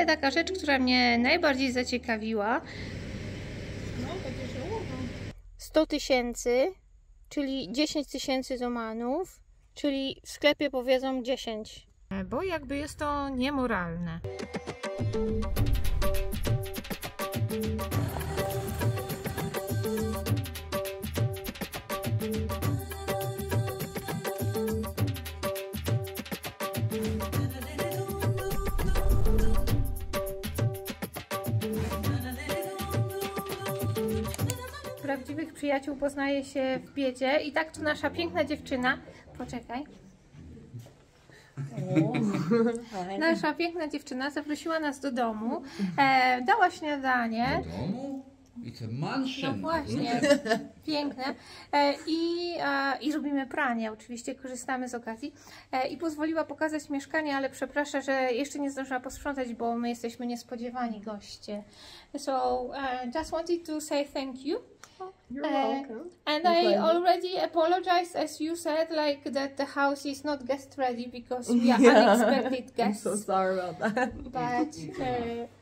ale taka rzecz, która mnie najbardziej zaciekawiła. 100 000, czyli 10 000 zumanów, czyli w sklepie powiedzą 10. Bo jakby jest to niemoralne. Prawdziwych przyjaciół poznaje się w biedzie i tak tu nasza piękna dziewczyna, poczekaj, nasza piękna dziewczyna zaprosiła nas do domu, dała śniadanie. Do domu? I te mansze. No właśnie, piękne. I robimy pranie, oczywiście korzystamy z okazji. I pozwoliła pokazać mieszkanie, ale przepraszam, że jeszcze nie zdążyła posprzątać, bo my jesteśmy niespodziewani goście. So just wanted to say thank you. You're welcome. And I already apologized, as you said, like that the house is not guest ready because we are unexpected guests. I'm so sorry about that. But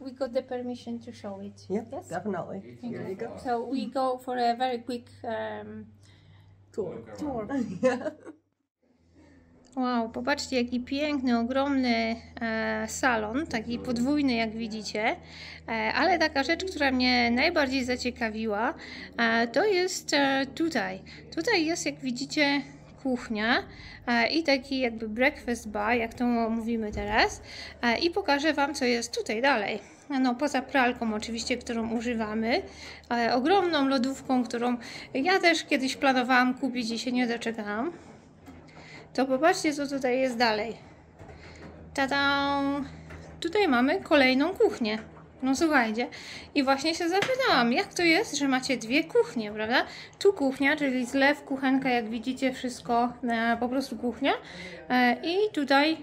we got the permission to show it. Yeah, yes? Definitely. Okay. There you go. So we go for a very quick tour. Yeah. Wow, popatrzcie, jaki piękny, ogromny salon, taki podwójny, jak widzicie, ale taka rzecz, która mnie najbardziej zaciekawiła, to jest tutaj. Tutaj jest, jak widzicie, kuchnia i taki jakby breakfast bar, jak to mówimy teraz, i pokażę Wam, co jest tutaj dalej. No, poza pralką oczywiście, którą używamy, ogromną lodówką, którą ja też kiedyś planowałam kupić i się nie doczekałam. To popatrzcie, co tutaj jest dalej. Tada! Tutaj mamy kolejną kuchnię. No słuchajcie. I właśnie się zapytałam, jak to jest, że macie dwie kuchnie, prawda? Tu kuchnia, czyli zlew, kuchenka, jak widzicie, wszystko, po prostu kuchnia. I tutaj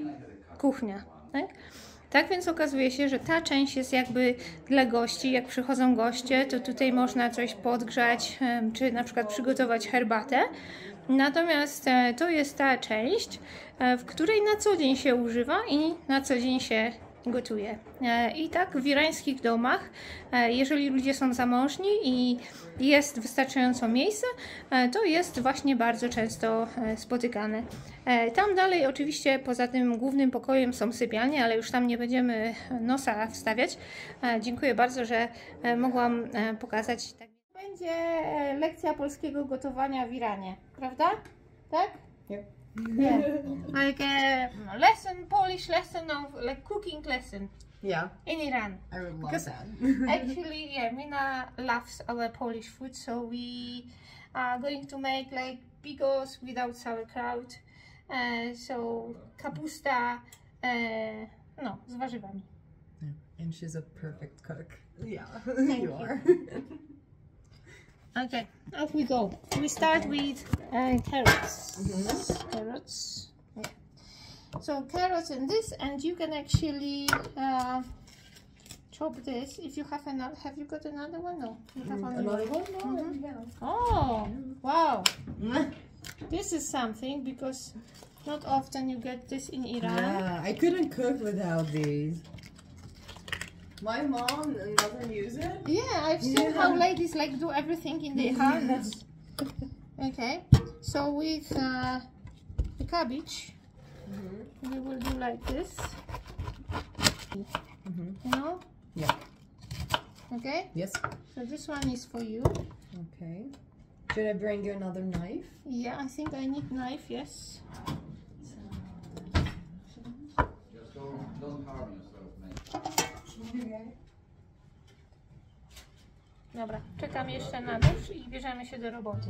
kuchnia, tak? Tak więc okazuje się, że ta część jest jakby dla gości. Jak przychodzą goście, to tutaj można coś podgrzać, czy na przykład przygotować herbatę. Natomiast to jest ta część, w której na co dzień się używa i na co dzień się gotuje. I tak w irańskich domach, jeżeli ludzie są zamożni i jest wystarczająco miejsca, to jest właśnie bardzo często spotykane. Tam dalej oczywiście poza tym głównym pokojem są sypialnie, ale już tam nie będziemy nosa wstawiać. Dziękuję bardzo, że mogłam pokazać. Będzie lekcja polskiego gotowania w Iranie, prawda? Tak? Yep. Yeah. Like a lesson, Polish lesson of like cooking lesson. Yeah. In Iran. I would love that. Actually, yeah, Mina loves our Polish food, so we are going to make like bigos without sauerkraut. So kapusta, no, z warzywami. Yeah. And she's a perfect cook. Yeah, you are. Okay, off we go. We start with carrots. Mm-hmm. Carrots. Yeah. So carrots in this, and you can actually chop this if you have another. Have you got another one? No, you have only another one. No, mm-hmm. Yeah. Oh, wow! Mm-hmm. This is something because not often you get this in Iran. Yeah, I couldn't cook without these. My mom doesn't use it. Yeah, I've seen how ladies like do everything in their house. Okay, so with the cabbage, we will do like this. You know? Yeah. Okay? Yes. So this one is for you. Okay. Should I bring you another knife? Yeah, I think I need knife, yes. Just don't harm yourself, mate. Dobra, czekam jeszcze na nóż i bierzemy się do roboty.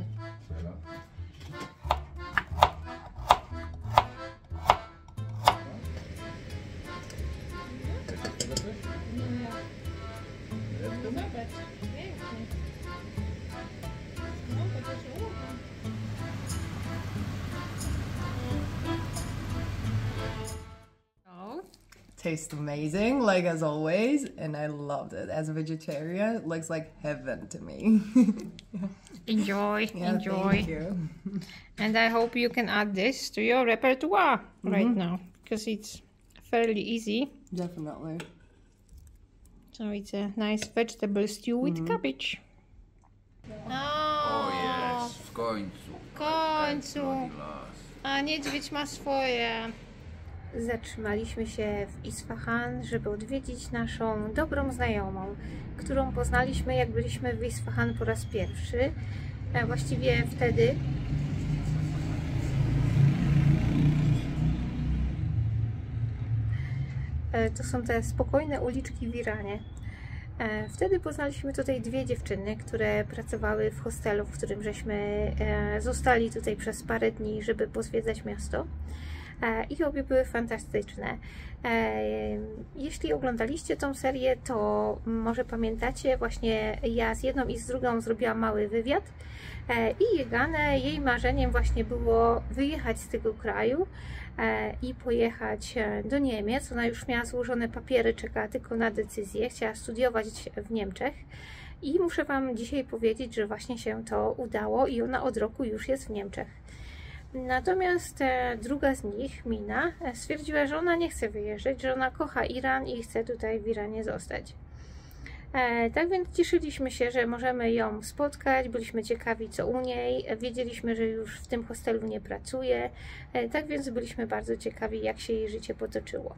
Tastes amazing, like as always, and I loved it. As a vegetarian, it looks like heaven to me. Enjoy, yeah, enjoy. Thank you. And I hope you can add this to your repertoire right now, because it's fairly easy. Definitely. So it's a nice vegetable stew with cabbage. Oh yes, w końcu. W końcu. A niedźwiedź ma swoje. Zatrzymaliśmy się w Isfahan, żeby odwiedzić naszą dobrą znajomą, którą poznaliśmy, jak byliśmy w Isfahan po raz pierwszy. Właściwie wtedy. To są te spokojne uliczki w Iranie. Wtedy poznaliśmy tutaj dwie dziewczyny, które pracowały w hostelu, w którym żeśmy zostali tutaj przez parę dni, żeby pozwiedzać miasto. I obie były fantastyczne. Jeśli oglądaliście tą serię, to może pamiętacie, właśnie ja z jedną i z drugą zrobiłam mały wywiad i Jegane, jej marzeniem właśnie było wyjechać z tego kraju i pojechać do Niemiec. Ona już miała złożone papiery, czekała tylko na decyzję, chciała studiować w Niemczech. I muszę Wam dzisiaj powiedzieć, że właśnie się to udało i ona od roku już jest w Niemczech. Natomiast druga z nich, Mina, stwierdziła, że ona nie chce wyjeżdżać, że ona kocha Iran i chce tutaj w Iranie zostać. Tak więc cieszyliśmy się, że możemy ją spotkać, byliśmy ciekawi co u niej, wiedzieliśmy, że już w tym hostelu nie pracuje, tak więc byliśmy bardzo ciekawi, jak się jej życie potoczyło.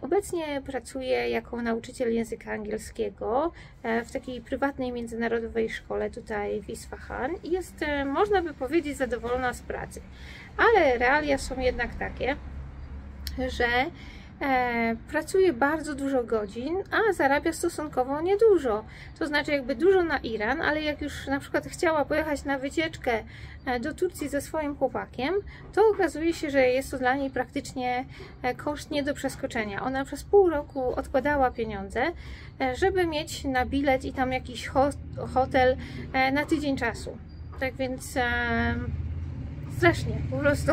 Obecnie pracuje jako nauczyciel języka angielskiego w takiej prywatnej międzynarodowej szkole tutaj w Isfahan i jest, można by powiedzieć, zadowolona z pracy, ale realia są jednak takie, że pracuje bardzo dużo godzin, a zarabia stosunkowo niedużo. To znaczy jakby dużo na Iran, ale jak już na przykład chciała pojechać na wycieczkę do Turcji ze swoim chłopakiem, to okazuje się, że jest to dla niej praktycznie koszt nie do przeskoczenia. Ona przez pół roku odkładała pieniądze, żeby mieć na bilet i tam jakiś hotel na tydzień czasu. Tak więc strasznie, po prostu.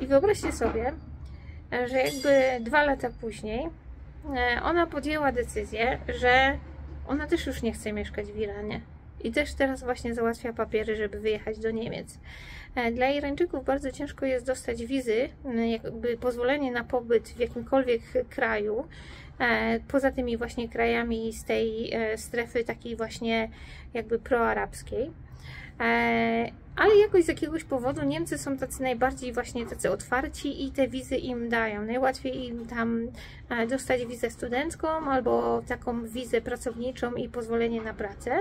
I wyobraźcie sobie, że jakby 2 lata później ona podjęła decyzję, że ona też już nie chce mieszkać w Iranie i też teraz właśnie załatwia papiery, żeby wyjechać do Niemiec. Dla Irańczyków bardzo ciężko jest dostać wizy, jakby pozwolenie na pobyt w jakimkolwiek kraju, poza tymi właśnie krajami z tej strefy takiej właśnie jakby proarabskiej. Ale jakoś z jakiegoś powodu Niemcy są tacy najbardziej właśnie tacy otwarci i te wizy im dają. Najłatwiej im tam dostać wizę studencką albo taką wizę pracowniczą i pozwolenie na pracę.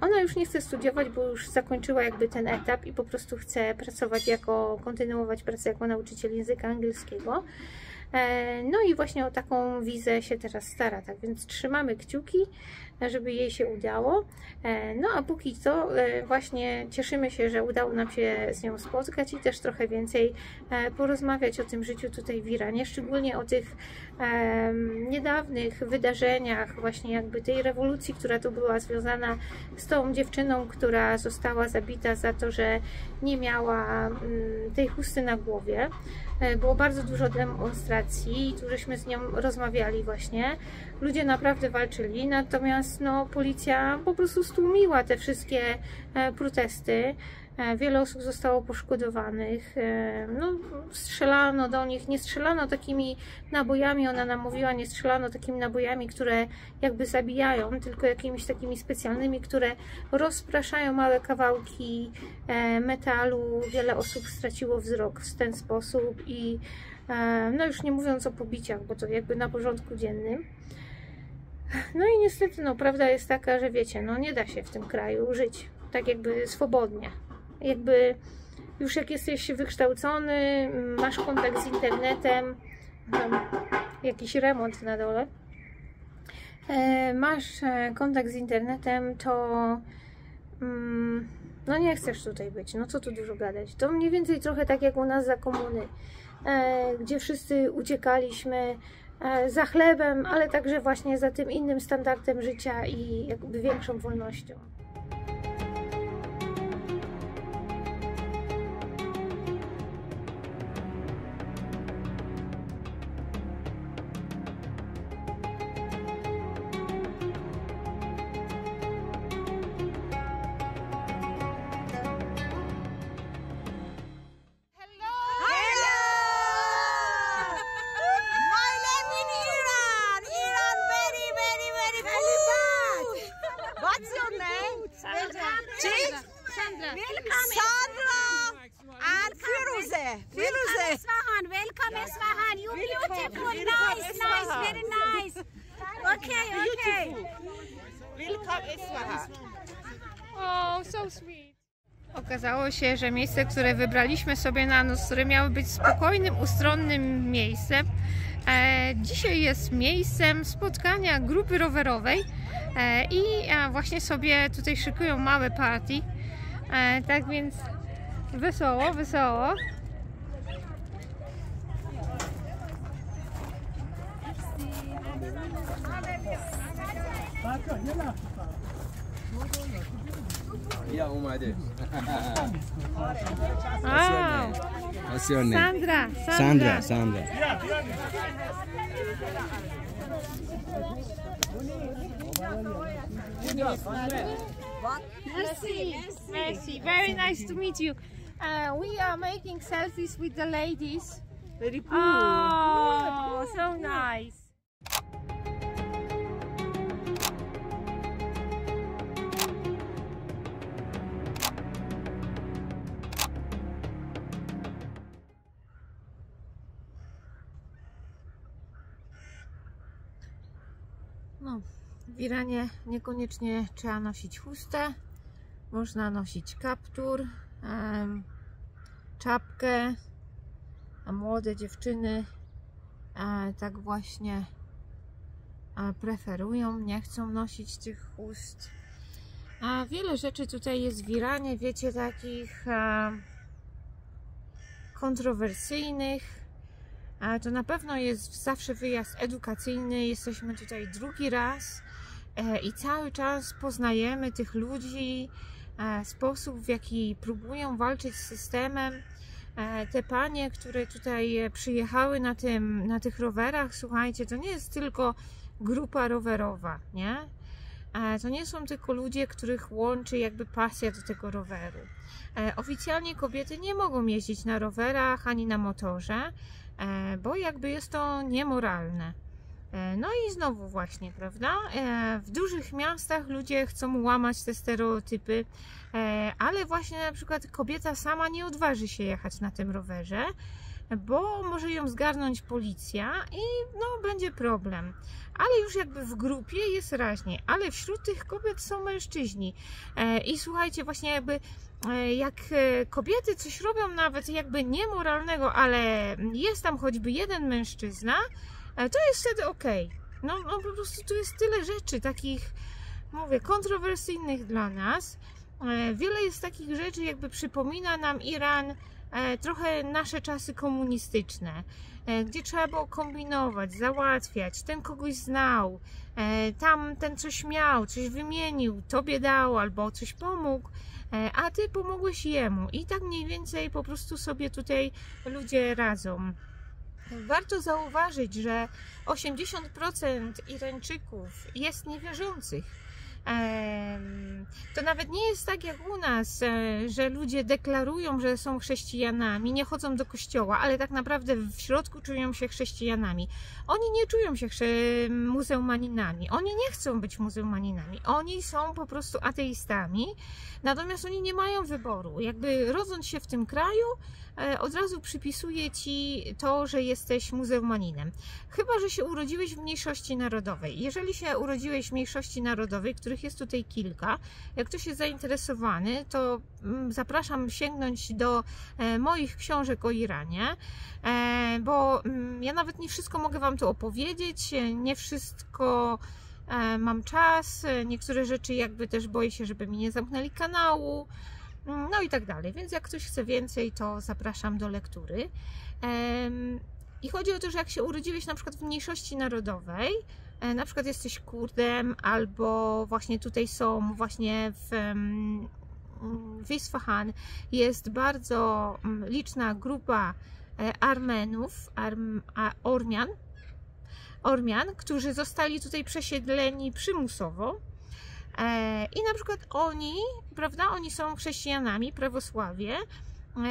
Ona już nie chce studiować, bo już zakończyła jakby ten etap i po prostu chce pracować jako, kontynuować pracę jako nauczyciel języka angielskiego. No i właśnie o taką wizę się teraz stara, tak więc trzymamy kciuki, żeby jej się udało. No a póki co właśnie cieszymy się, że udało nam się z nią spotkać i też trochę więcej porozmawiać o tym życiu tutaj w Iranie, szczególnie o tych niedawnych wydarzeniach, właśnie jakby tej rewolucji, która tu była związana z tą dziewczyną, która została zabita za to, że nie miała tej chusty na głowie. Było bardzo dużo demonstracji i tu żeśmy z nią rozmawiali właśnie. Ludzie naprawdę walczyli, natomiast no, policja po prostu stłumiła te wszystkie protesty. Wiele osób zostało poszkodowanych, no, strzelano do nich, nie strzelano takimi nabojami, ona nam mówiła, nie strzelano takimi nabojami, które jakby zabijają, tylko jakimiś takimi specjalnymi, które rozpraszają małe kawałki metalu. Wiele osób straciło wzrok w ten sposób i no już nie mówiąc o pobiciach, bo to jakby na porządku dziennym. No i niestety, no, prawda jest taka, że wiecie, no nie da się w tym kraju żyć tak jakby swobodnie. Jakby już jak jesteś wykształcony, masz kontakt z internetem, tam jakiś remont na dole, masz kontakt z internetem, to no nie chcesz tutaj być, no co tu dużo gadać. To mniej więcej trochę tak jak u nas za komuny, gdzie wszyscy uciekaliśmy za chlebem, ale także właśnie za tym innym standardem życia i jakby większą wolnością. Sandra and Firuze. Firuze. Welcome Isfahan. You beautiful, nice, nice, very nice. Okay, okay. Welcome Isfahan. Oh, so sweet. Okazało się, że miejsce, które wybraliśmy sobie na noc, które miało być spokojnym, ustronnym miejscem, dzisiaj jest miejscem spotkania grupy rowerowej i właśnie sobie tutaj szykują małe party. Tak więc wesoło, wesoło. Ja umadę. Sandra, Sandra, Sandra. Merci, merci. Very nice to meet you. We are making selfies with the ladies. Very cool. Oh, so nice. No, w Iranie niekoniecznie trzeba nosić chustę, można nosić kaptur, czapkę, a młode dziewczyny tak właśnie preferują, nie chcą nosić tych chust. Wiele rzeczy tutaj jest w Iranie, wiecie, takich kontrowersyjnych. To na pewno jest zawsze wyjazd edukacyjny, jesteśmy tutaj drugi raz i cały czas poznajemy tych ludzi, sposób, w jaki próbują walczyć z systemem. Te panie, które tutaj przyjechały na tych rowerach, słuchajcie, to nie jest tylko grupa rowerowa, nie? To nie są tylko ludzie, których łączy jakby pasja do tego roweru. Oficjalnie kobiety nie mogą jeździć na rowerach ani na motorze, bo jakby jest to niemoralne. No i znowu właśnie, prawda? W dużych miastach ludzie chcą łamać te stereotypy, ale właśnie na przykład kobieta sama nie odważy się jechać na tym rowerze, bo może ją zgarnąć policja i no, będzie problem. Ale już jakby w grupie jest raźniej, ale wśród tych kobiet są mężczyźni. I słuchajcie, właśnie jakby jak kobiety coś robią nawet jakby niemoralnego, ale jest tam choćby jeden mężczyzna, to jest wtedy okej. No po prostu tu jest tyle rzeczy takich, mówię, kontrowersyjnych dla nas. Wiele jest takich rzeczy, jakby przypomina nam Iran trochę nasze czasy komunistyczne, gdzie trzeba było kombinować, załatwiać, ten kogoś znał, tamten coś miał, coś wymienił, tobie dał albo coś pomógł, a ty pomogłeś jemu i tak mniej więcej po prostu sobie tutaj ludzie radzą. Warto zauważyć, że 80% Irańczyków jest niewierzących. To nawet nie jest tak jak u nas, że ludzie deklarują, że są chrześcijanami, nie chodzą do kościoła, ale tak naprawdę w środku czują się chrześcijanami. Oni nie czują się muzułmaninami, oni nie chcą być muzułmaninami, oni są po prostu ateistami, natomiast oni nie mają wyboru. Jakby rodząc się w tym kraju, od razu przypisuje ci to, że jesteś muzułmaninem. Chyba że się urodziłeś w mniejszości narodowej. Jeżeli się urodziłeś w mniejszości narodowej, których jest tutaj kilka, jak ktoś jest zainteresowany, to zapraszam sięgnąć do moich książek o Iranie, bo ja nawet nie wszystko mogę wam tu opowiedzieć, nie wszystko mam czas, niektóre rzeczy jakby też boję się, żeby mi nie zamknęli kanału, no i tak dalej, więc jak ktoś chce więcej, to zapraszam do lektury. I chodzi o to, że jak się urodziłeś na przykład w mniejszości narodowej, na przykład jesteś Kurdem, albo właśnie tutaj są, właśnie w Isfahan jest bardzo liczna grupa Armenów, Ormian, którzy zostali tutaj przesiedleni przymusowo. I na przykład oni, prawda, oni są chrześcijanami, prawosławie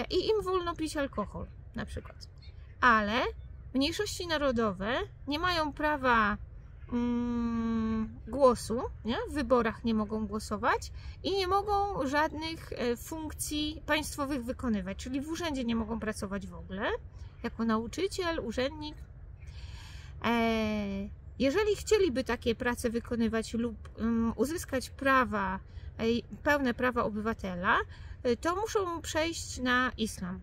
i im wolno pić alkohol, na przykład. Ale mniejszości narodowe nie mają prawa głosu, nie? W wyborach nie mogą głosować i nie mogą żadnych funkcji państwowych wykonywać, czyli w urzędzie nie mogą pracować w ogóle, jako nauczyciel, urzędnik. Jeżeli chcieliby takie prace wykonywać lub uzyskać prawa, pełne prawa obywatela, to muszą przejść na islam.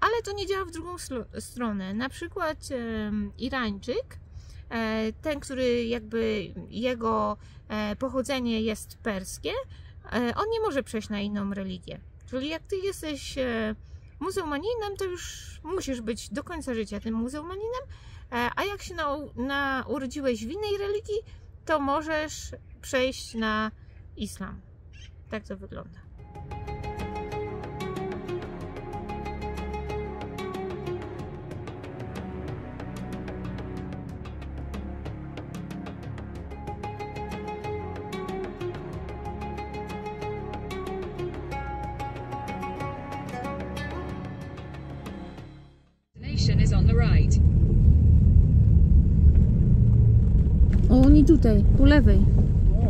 Ale to nie działa w drugą stronę. Na przykład Irańczyk, ten, który jakby jego pochodzenie jest perskie, on nie może przejść na inną religię. Czyli jak ty jesteś muzułmaninem, to już musisz być do końca życia tym muzułmaninem, a jak się urodziłeś w innej religii, to możesz przejść na islam. Tak to wygląda. O, oni tutaj, po lewej.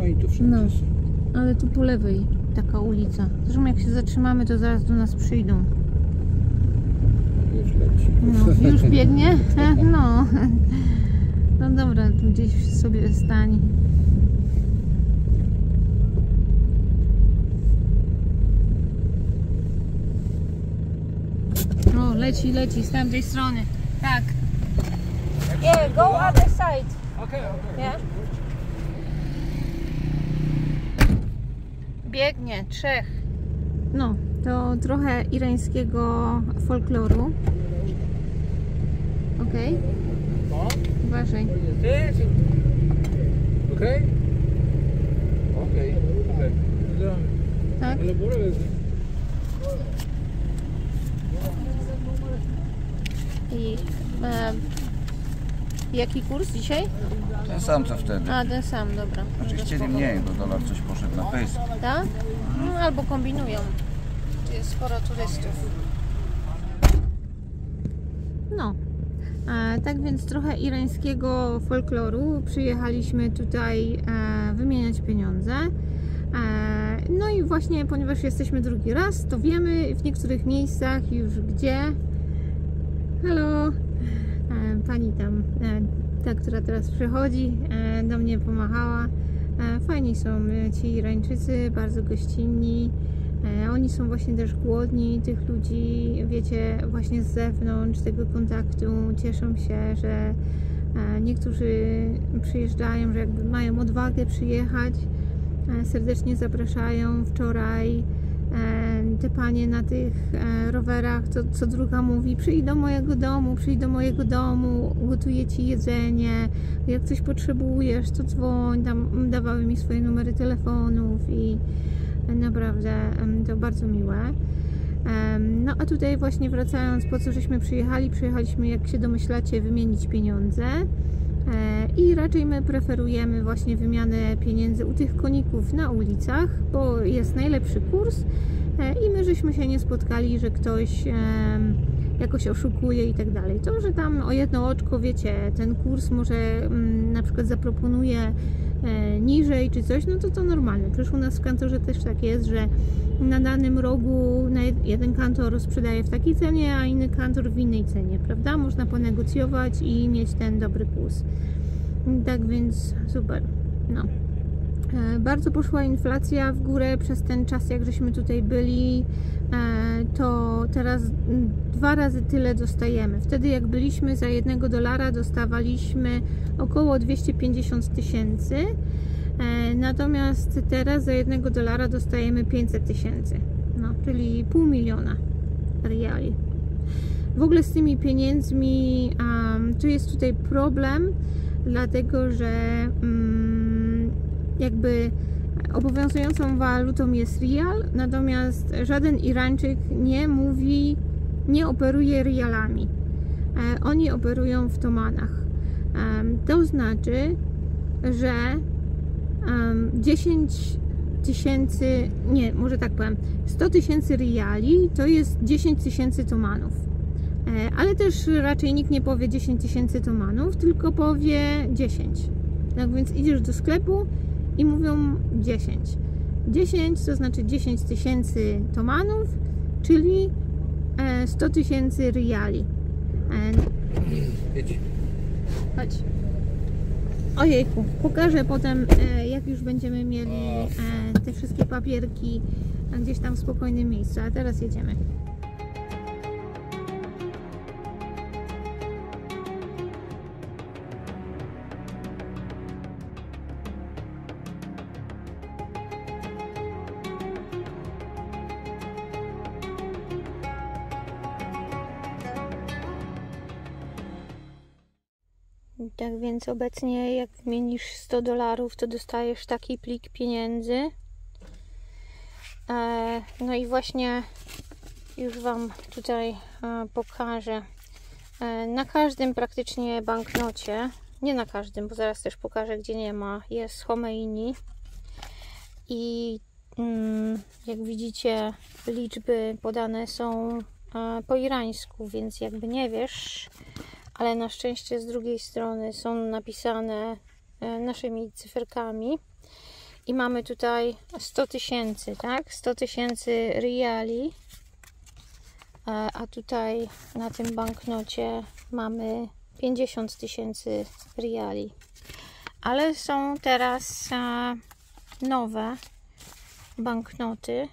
O, i tu wszędzie. No, ale tu po lewej taka ulica. Zresztą jak się zatrzymamy, to zaraz do nas przyjdą. Już leci. No, już biegnie? No. No dobra, tu gdzieś sobie stań. O, leci, leci z tamtej strony. Tak. Yeah, go other side. Okay. Yeah. Biegnie, trzech. No, to trochę irańskiego folkloru. Okej. Uważaj. Okej. Tak? I jaki kurs dzisiaj? Ten sam co wtedy. A, ten sam, dobra. Znaczy chcieli mniej, bo dolar coś poszedł na fejs. Tak? No, albo kombinują. Tu jest sporo turystów. No. Tak więc trochę irańskiego folkloru. Przyjechaliśmy tutaj wymieniać pieniądze. No i właśnie, ponieważ jesteśmy drugi raz, to wiemy w niektórych miejscach już gdzie. Halo! Pani tam, ta, która teraz przychodzi, do mnie pomachała. Fajni są ci Irańczycy, bardzo gościnni. Oni są właśnie też głodni tych ludzi, wiecie, właśnie z zewnątrz tego kontaktu. Cieszą się, że niektórzy przyjeżdżają, że jakby mają odwagę przyjechać. Serdecznie zapraszają. Wczoraj te panie na tych rowerach, to co druga mówi, przyjdź do mojego domu, gotuję ci jedzenie, jak coś potrzebujesz, to dzwoń. Tam dawały mi swoje numery telefonów i naprawdę to bardzo miłe. No a tutaj właśnie wracając, po co żeśmy przyjechali? Przyjechaliśmy, jak się domyślacie, wymienić pieniądze. I raczej my preferujemy właśnie wymianę pieniędzy u tych koników na ulicach, bo jest najlepszy kurs i my żeśmy się nie spotkali, że ktoś jakoś oszukuje i tak dalej. To, że tam o jedno oczko, wiecie, ten kurs może na przykład zaproponuje niżej czy coś, no to normalne. Przecież u nas w kantorze też tak jest, że na danym rogu jeden kantor sprzedaje w takiej cenie, a inny kantor w innej cenie, prawda? Można ponegocjować i mieć ten dobry kurs. Tak więc super. No. Bardzo poszła inflacja w górę przez ten czas, jak żeśmy tutaj byli, to teraz 2 razy tyle dostajemy. Wtedy jak byliśmy, za $1 dostawaliśmy około 250 000, natomiast teraz za $1 dostajemy 500 000, no, czyli $500 000 riali. W ogóle z tymi pieniędzmi to jest tutaj problem, dlatego że jakby obowiązującą walutą jest rial, natomiast żaden Irańczyk nie operuje rialami. Oni operują w tomanach. To znaczy, że 100 000 riali to jest 10 000 tomanów. Ale też raczej nikt nie powie 10 000 tomanów, tylko powie 10. Tak więc idziesz do sklepu i mówią 10. 10 to znaczy 10 tysięcy tomanów, czyli 100 tysięcy riali. Chodź. Ojejku, pokażę potem, jak już będziemy mieli te wszystkie papierki gdzieś tam w spokojnym miejscu, a teraz jedziemy. Tak więc obecnie jak wymienisz 100 dolarów, to dostajesz taki plik pieniędzy. No i właśnie już Wam tutaj pokażę. Na każdym praktycznie banknocie, nie na każdym, bo zaraz też pokażę, gdzie nie ma, jest Chomeini. I jak widzicie, liczby podane są po irańsku, więc jakby nie wiesz. Ale na szczęście z drugiej strony są napisane naszymi cyferkami i mamy tutaj 100 tysięcy, tak? 100 tysięcy riali, a tutaj na tym banknocie mamy 50 tysięcy riali. Ale są teraz nowe banknoty.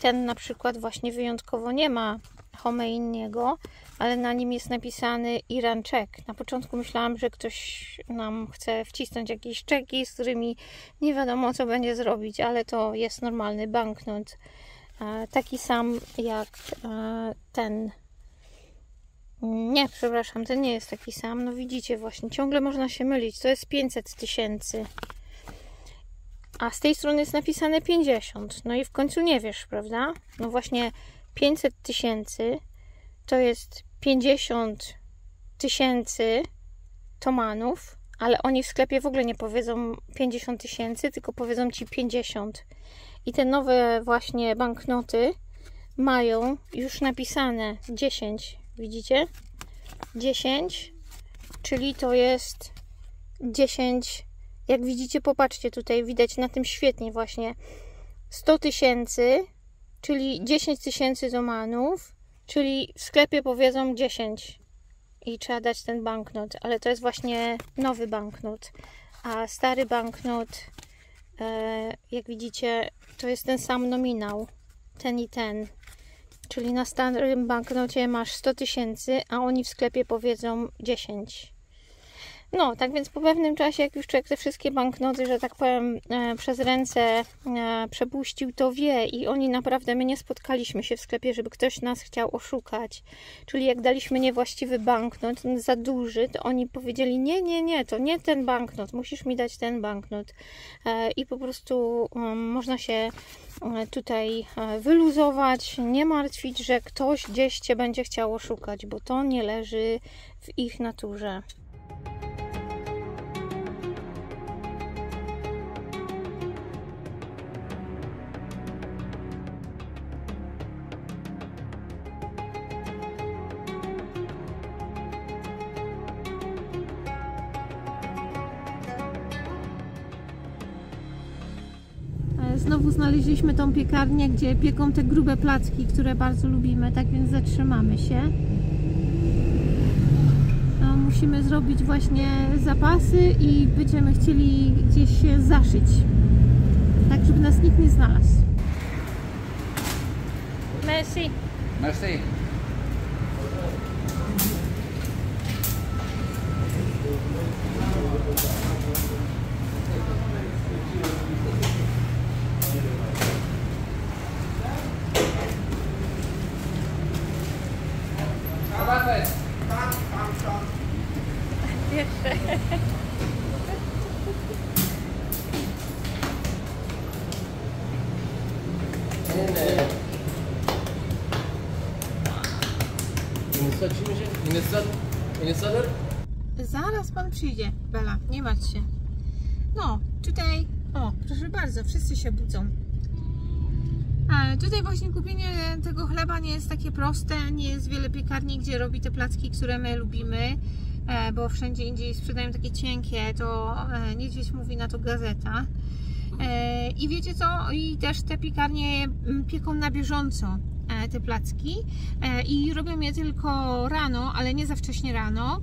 Ten na przykład właśnie wyjątkowo nie ma Chomeiniego, ale na nim jest napisany Iran Czek. Na początku myślałam, że ktoś nam chce wcisnąć jakieś czeki, z którymi nie wiadomo co będzie zrobić, ale to jest normalny banknot. Taki sam jak ten. Nie, przepraszam, ten nie jest taki sam. No widzicie właśnie, ciągle można się mylić. To jest 500 tysięcy. A z tej strony jest napisane 50. No i w końcu nie wiesz, prawda? No właśnie 500 tysięcy to jest 50 tysięcy tomanów, ale oni w sklepie w ogóle nie powiedzą 50 tysięcy, tylko powiedzą Ci 50. I te nowe właśnie banknoty mają już napisane 10, widzicie? 10, czyli to jest 10, jak widzicie, popatrzcie tutaj, widać na tym świetnie właśnie 100 tysięcy, czyli 10 tysięcy tomanów, czyli w sklepie powiedzą 10 i trzeba dać ten banknot, ale to jest właśnie nowy banknot, a stary banknot, jak widzicie, to jest ten sam nominał, ten i ten, czyli na starym banknocie masz 100 tysięcy, a oni w sklepie powiedzą 10. No, tak więc po pewnym czasie, jak już człowiek te wszystkie banknoty, że tak powiem, przez ręce przepuścił, to wie i oni naprawdę, my nie spotkaliśmy się w sklepie, żeby ktoś nas chciał oszukać. Czyli jak daliśmy niewłaściwy banknot, za duży, to oni powiedzieli, nie, nie, nie, to nie ten banknot, musisz mi dać ten banknot. I po prostu można się tutaj wyluzować, nie martwić, że ktoś gdzieś Cię będzie chciał oszukać, bo to nie leży w ich naturze. Znowu znaleźliśmy tą piekarnię, gdzie pieką te grube placki, które bardzo lubimy, tak więc zatrzymamy się. Musimy zrobić właśnie zapasy i będziemy chcieli gdzieś się zaszyć, tak żeby nas nikt nie znalazł. Merci. Merci. Zaraz pan przyjdzie, Bella, nie martw się. No, tutaj, o, proszę bardzo, wszyscy się budzą. Tutaj właśnie kupienie tego chleba nie jest takie proste, nie jest wiele piekarni, gdzie robi te placki, które my lubimy. bo wszędzie indziej sprzedają takie cienkie, to niedźwiedź mówi na to gazeta. I wiecie co? I też te piekarnie pieką na bieżąco te placki i robią je tylko rano, ale nie za wcześnie rano.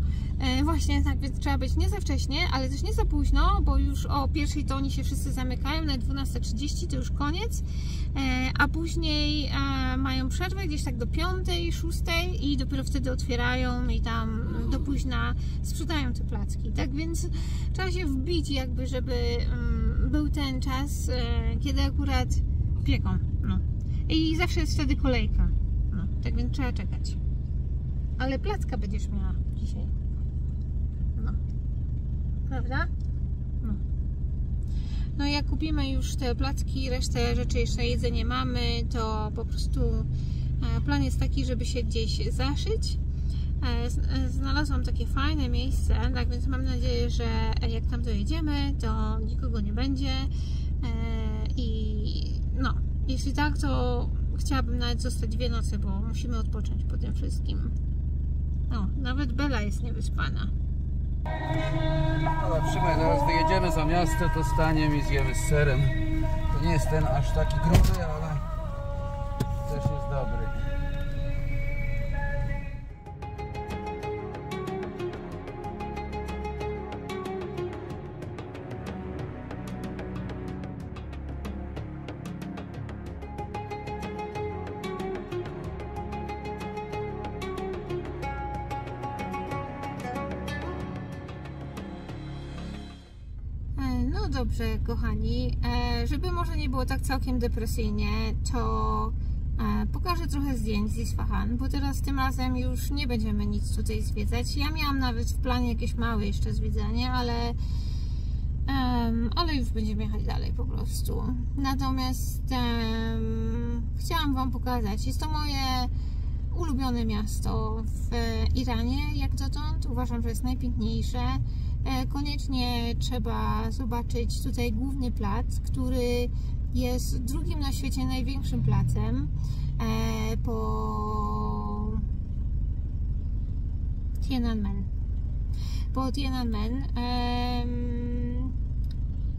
Właśnie tak, więc trzeba być nie za wcześnie, ale też nie za późno, bo już o 1:00 to oni się wszyscy zamykają, na 12:30 to już koniec, a później mają przerwę gdzieś tak do 5:00, 6:00 i dopiero wtedy otwierają i tam do późna sprzedają te placki. Tak więc trzeba się wbić jakby, żeby był ten czas, kiedy akurat pieką. No. I zawsze jest wtedy kolejka. No. Tak więc trzeba czekać. Ale placka będziesz miała dzisiaj. No. Prawda? No. No i jak kupimy już te placki, resztę rzeczy jeszcze jedzenie mamy, to po prostu plan jest taki, żeby się gdzieś zaszyć. Znalazłam takie fajne miejsce, tak więc mam nadzieję, że jak tam dojedziemy, to nikogo nie będzie i no, jeśli tak, to chciałabym nawet zostać 2 noce, bo musimy odpocząć po tym wszystkim. O, nawet Bella jest niewyspana. Zobaczymy, zaraz wyjedziemy za miasto, to staniemy i zjemy z serem. To nie jest ten aż taki gruby, ale też jest dobry. No dobrze, kochani, żeby może nie było tak całkiem depresyjnie, to pokażę trochę zdjęć z Isfahan, bo teraz tym razem już nie będziemy nic tutaj zwiedzać. Ja miałam nawet w planie jakieś małe jeszcze zwiedzanie, ale już będziemy jechać dalej po prostu. Natomiast chciałam wam pokazać, jest to moje ulubione miasto w Iranie jak dotąd. Uważam, że jest najpiękniejsze. Koniecznie trzeba zobaczyć tutaj główny plac, który jest drugim na świecie największym placem po Tiananmen.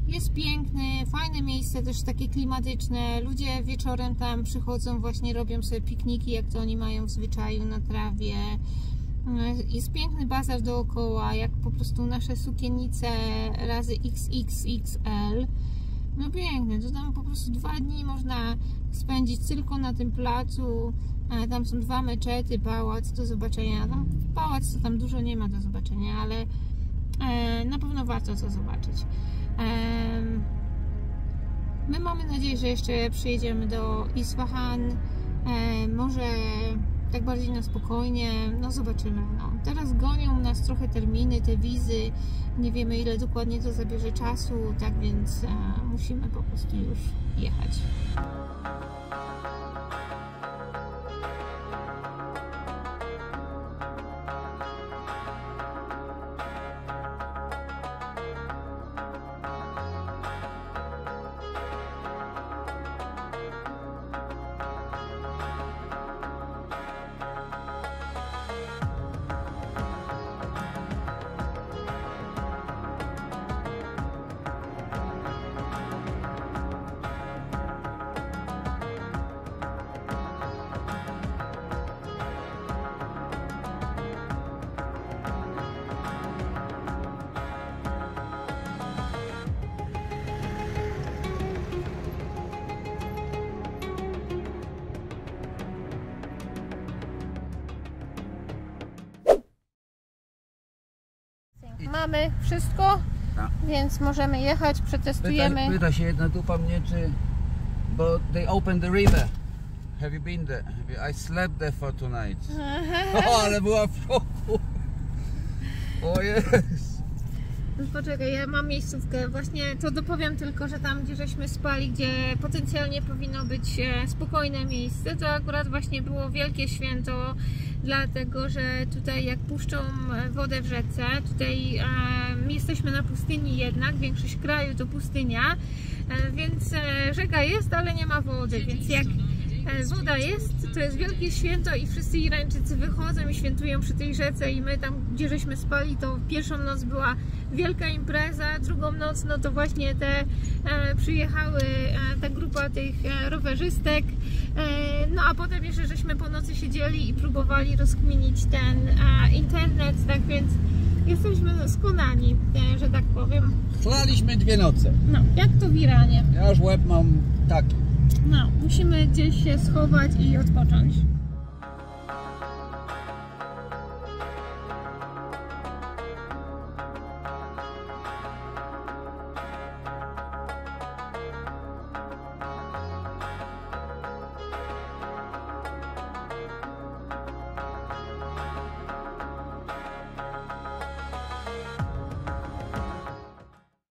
Jest piękny, fajne miejsce, też takie klimatyczne. Ludzie wieczorem tam przychodzą, właśnie robią sobie pikniki, jak to oni mają w zwyczaju, na trawie. Jest piękny bazar dookoła, jak po prostu nasze sukiennice razy XXXL. No piękne, to tam po prostu 2 dni można spędzić tylko na tym placu. Tam są 2 meczety, pałac do zobaczenia. No, pałac to tam dużo nie ma do zobaczenia, ale na pewno warto to zobaczyć. My mamy nadzieję, że jeszcze przyjedziemy do Isfahan. Może tak bardziej na spokojnie, no zobaczymy. No. Teraz gonią nas trochę terminy, te wizy, nie wiemy ile dokładnie to zabierze czasu, tak więc musimy po prostu już jechać. Mamy wszystko, no. Więc możemy jechać, przetestujemy. Pyta się jedna grupa mnie, czy... Bo they opened the river. Have you been there? I slept there for tonight. O, ale była w szoku. O jest. Poczekaj, ja mam miejscówkę. Właśnie to dopowiem tylko, że tam gdzie żeśmy spali, gdzie potencjalnie powinno być spokojne miejsce, to akurat właśnie było wielkie święto. Dlatego, że tutaj jak puszczą wodę w rzece, tutaj jesteśmy na pustyni jednak, większość kraju to pustynia, więc rzeka jest, ale nie ma wody, więc jak woda jest, to jest wielkie święto i wszyscy Irańczycy wychodzą i świętują przy tej rzece i my tam, gdzie żeśmy spali, to pierwszą noc była wielka impreza, drugą noc no to właśnie te przyjechały ta grupa tych rowerzystek, no a potem jeszcze żeśmy po nocy siedzieli i próbowali rozkminić ten internet, tak więc jesteśmy skonani, że tak powiem. Chlaliśmy 2 noce. No, jak to w Iranie. Ja już łeb mam taki. No, musimy gdzieś się schować i odpocząć.